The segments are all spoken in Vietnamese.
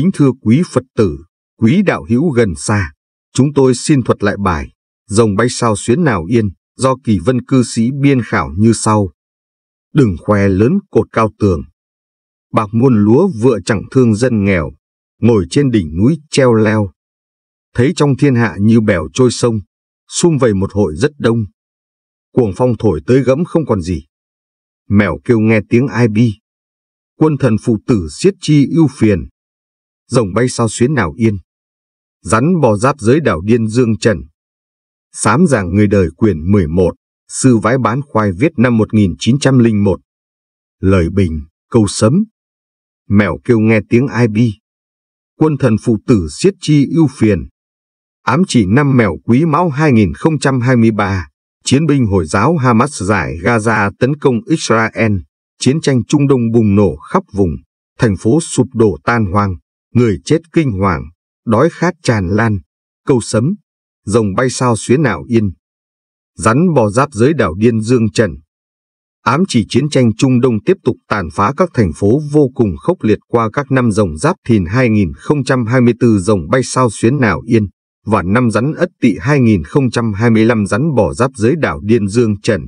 Kính thưa quý Phật tử, quý đạo hữu gần xa, chúng tôi xin thuật lại bài Rồng bay sao xuyến nào yên do Kỳ Vân cư sĩ biên khảo như sau. Đừng khoe lớn cột cao tường, bạc muôn lúa vựa chẳng thương dân nghèo, ngồi trên đỉnh núi treo leo. Thấy trong thiên hạ như bèo trôi sông, sum vầy một hội rất đông. Cuồng phong thổi tới gẫm không còn gì, mèo kêu nghe tiếng ai bi. Quân thần phụ tử siết chi ưu phiền, rồng bay sao xuyến nào yên. Rắn bò giáp giới đảo Điên Dương Trần, sám giảng người đời quyển 11, Sư Vái Bán Khoai viết năm 1901. Lời bình, câu sấm. Mèo kêu nghe tiếng ai bi, quân thần phụ tử siết chi ưu phiền, ám chỉ năm Mèo Quý Mão 2023, chiến binh Hồi giáo Hamas giải Gaza tấn công Israel, chiến tranh Trung Đông bùng nổ khắp vùng, thành phố sụp đổ tan hoang, người chết kinh hoàng, đói khát tràn lan. Câu sấm, rồng bay sao xuyến nào yên. Rắn bò giáp giới đảo Điên Dương Trần, ám chỉ chiến tranh Trung Đông tiếp tục tàn phá các thành phố vô cùng khốc liệt qua các năm Rồng Giáp Thìn 2024 rồng bay sao xuyến nào yên, và năm Rắn Ất Tỵ 2025 rắn bò giáp giới đảo Điên Dương Trần.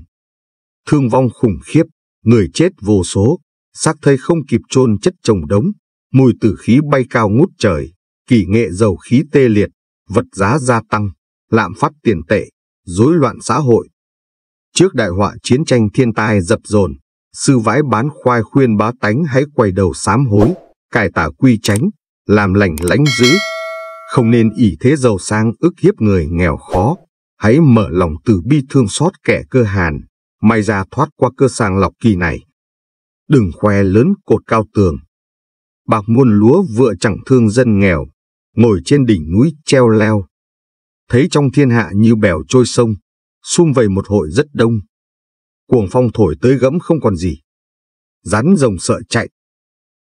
Thương vong khủng khiếp, người chết vô số, xác thây không kịp chôn chất chồng đống, mùi tử khí bay cao ngút trời, kỳ nghệ dầu khí tê liệt, vật giá gia tăng, lạm phát tiền tệ, rối loạn xã hội. Trước đại họa chiến tranh thiên tai dập dồn, Sư Vãi Bán Khoai khuyên bá tánh hãy quay đầu sám hối, cải tả quy chánh, làm lành lánh dữ. Không nên ỷ thế giàu sang ức hiếp người nghèo khó, hãy mở lòng từ bi thương xót kẻ cơ hàn, may ra thoát qua cơ sàng lọc kỳ này. Đừng khoe lớn cột cao tường, bạc muôn lúa vựa chẳng thương dân nghèo, ngồi trên đỉnh núi treo leo. Thấy trong thiên hạ như bèo trôi sông, sum vầy một hội rất đông. Cuồng phong thổi tới gẫm không còn gì, rắn rồng sợ chạy.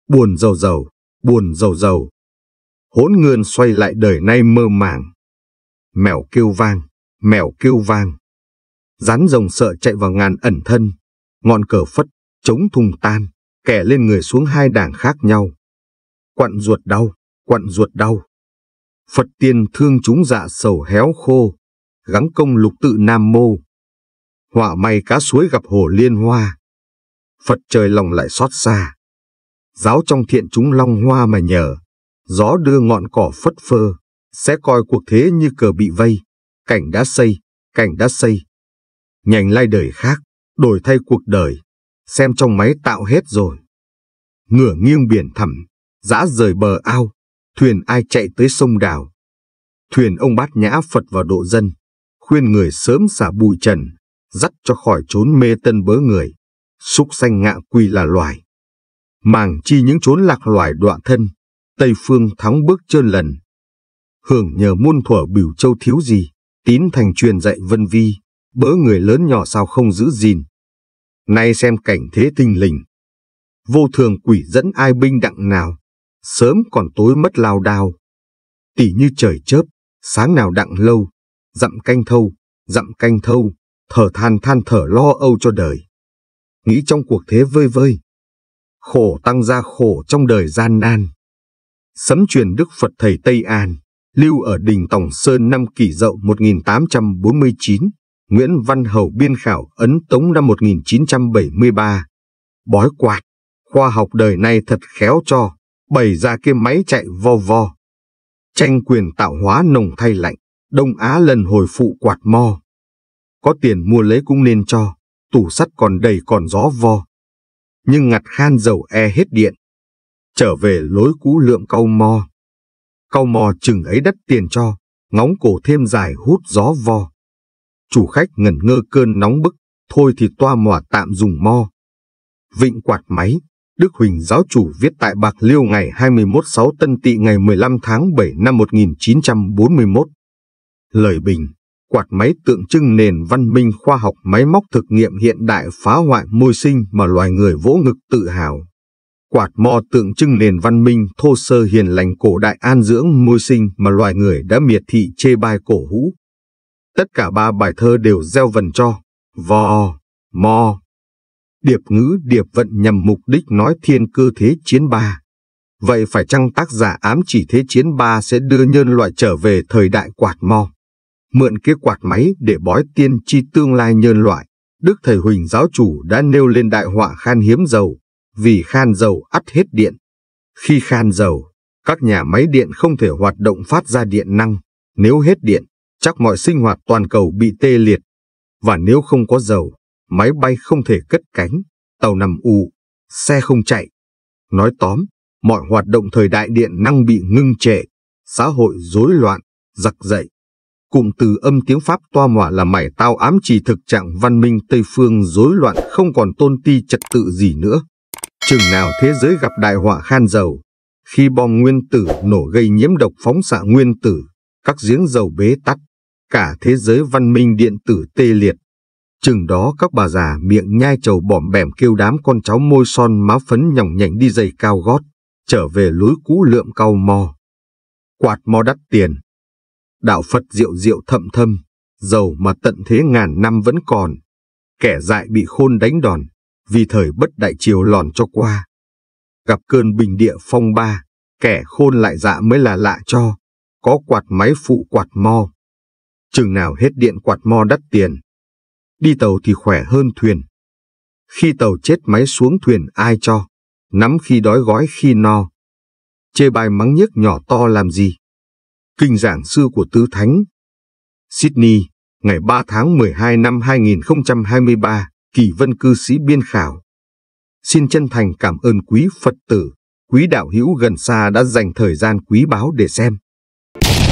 Buồn rầu rầu, buồn rầu rầu, hỗn ngươn xoay lại đời nay mơ màng. Mèo kêu vang, mèo kêu vang, rắn rồng sợ chạy vào ngàn ẩn thân. Ngọn cờ phất, chống thùng tan, kẻ lên người xuống hai đảng khác nhau. Quặn ruột đau, quặn ruột đau, Phật tiên thương chúng dạ sầu héo khô, gắng công lục tự nam mô. Họa may cá suối gặp hồ liên hoa, Phật trời lòng lại xót xa. Giáo trong thiện chúng long hoa mà nhờ, gió đưa ngọn cỏ phất phơ, sẽ coi cuộc thế như cờ bị vây. Cảnh đã xây, cảnh đã xây, nhành lai đời khác, đổi thay cuộc đời, xem trong máy tạo hết rồi. Ngửa nghiêng biển thẳm, dã rời bờ ao, thuyền ai chạy tới sông đào. Thuyền ông Bát Nhã Phật vào độ dân, khuyên người sớm xả bụi trần, dắt cho khỏi chốn mê tân bớ người. Súc sanh ngạ quỳ là loài, màng chi những chốn lạc loài đọa thân. Tây phương thắng bước trơn lần, hưởng nhờ muôn thuở bửu châu thiếu gì. Tín thành truyền dạy vân vi, bớ người lớn nhỏ sao không giữ gìn. Nay xem cảnh thế tinh lình, vô thường quỷ dẫn ai binh đặng nào. Sớm còn tối mất lao đao, tỉ như trời chớp, sáng nào đặng lâu. Dặm canh thâu, thở than thở lo âu cho đời. Nghĩ trong cuộc thế vơi vơi, khổ tăng ra khổ trong đời gian nan. Sấm truyền Đức Phật Thầy Tây An, lưu ở Đình Tổng Sơn năm Kỷ Dậu 1849, Nguyễn Văn Hầu biên khảo ấn tống năm 1973. Bói quạt, khoa học đời nay thật khéo cho, bày ra kia máy chạy vo vo. Tranh quyền tạo hóa nồng thay lạnh, Đông Á lần hồi phụ quạt mo. Có tiền mua lấy cũng nên cho, tủ sắt còn đầy còn gió vo. Nhưng ngặt khan dầu e hết điện, trở về lối cũ lượm cau mò. Cau mò chừng ấy đắt tiền cho, ngóng cổ thêm dài hút gió vo. Chủ khách ngẩn ngơ cơn nóng bức, thôi thì toa mòa tạm dùng mo. Vịnh quạt máy, Đức Huỳnh giáo chủ viết tại Bạc Liêu ngày 21/6 Tân Tỵ ngày 15 tháng 7 năm 1941. Lời bình, quạt máy tượng trưng nền văn minh khoa học máy móc thực nghiệm hiện đại phá hoại môi sinh mà loài người vỗ ngực tự hào. Quạt mo tượng trưng nền văn minh thô sơ hiền lành cổ đại an dưỡng môi sinh mà loài người đã miệt thị chê bai cổ hũ. Tất cả ba bài thơ đều gieo vần cho, vo, mo. Điệp ngữ điệp vận nhằm mục đích nói thiên cơ thế chiến ba. Vậy phải chăng tác giả ám chỉ Thế chiến 3 sẽ đưa nhân loại trở về thời đại quạt mo, mượn cái quạt máy để bói tiên tri tương lai nhân loại? Đức Thầy Huỳnh giáo chủ đã nêu lên đại họa khan hiếm dầu, vì khan dầu ắt hết điện. Khi khan dầu, các nhà máy điện không thể hoạt động phát ra điện năng. Nếu hết điện, chắc mọi sinh hoạt toàn cầu bị tê liệt. Và nếu không có dầu, máy bay không thể cất cánh, tàu nằm ù, xe không chạy. Nói tóm, mọi hoạt động thời đại điện năng bị ngưng trệ, xã hội rối loạn, giặc dậy. Cụm từ âm tiếng Pháp toa mỏa là mảy tao ám chỉ thực trạng văn minh Tây Phương rối loạn, không còn tôn ti trật tự gì nữa. Chừng nào thế giới gặp đại họa khan dầu, khi bom nguyên tử nổ gây nhiễm độc phóng xạ nguyên tử, các giếng dầu bế tắc, cả thế giới văn minh điện tử tê liệt. Chừng đó các bà già miệng nhai trầu bỏm bẻm kêu đám con cháu môi son má phấn nhỏng nhảnh đi giày cao gót, trở về lối cũ lượm cau mo. Quạt mo đắt tiền. Đạo Phật diệu diệu thậm thâm, dầu mà tận thế ngàn năm vẫn còn. Kẻ dại bị khôn đánh đòn, vì thời bất đại triều lòn cho qua. Gặp cơn bình địa phong ba, kẻ khôn lại dạ mới là lạ cho, có quạt máy phụ quạt mo. Chừng nào hết điện quạt mo đắt tiền. Đi tàu thì khỏe hơn thuyền. Khi tàu chết máy xuống thuyền ai cho, nắm khi đói gói khi no. Chê bai mắng nhức nhỏ to làm gì? Kinh giảng sư của Tứ Thánh. Sydney, ngày 3 tháng 12 năm 2023, Kỳ Vân cư sĩ biên khảo. Xin chân thành cảm ơn quý Phật tử, quý đạo hữu gần xa đã dành thời gian quý báu để xem.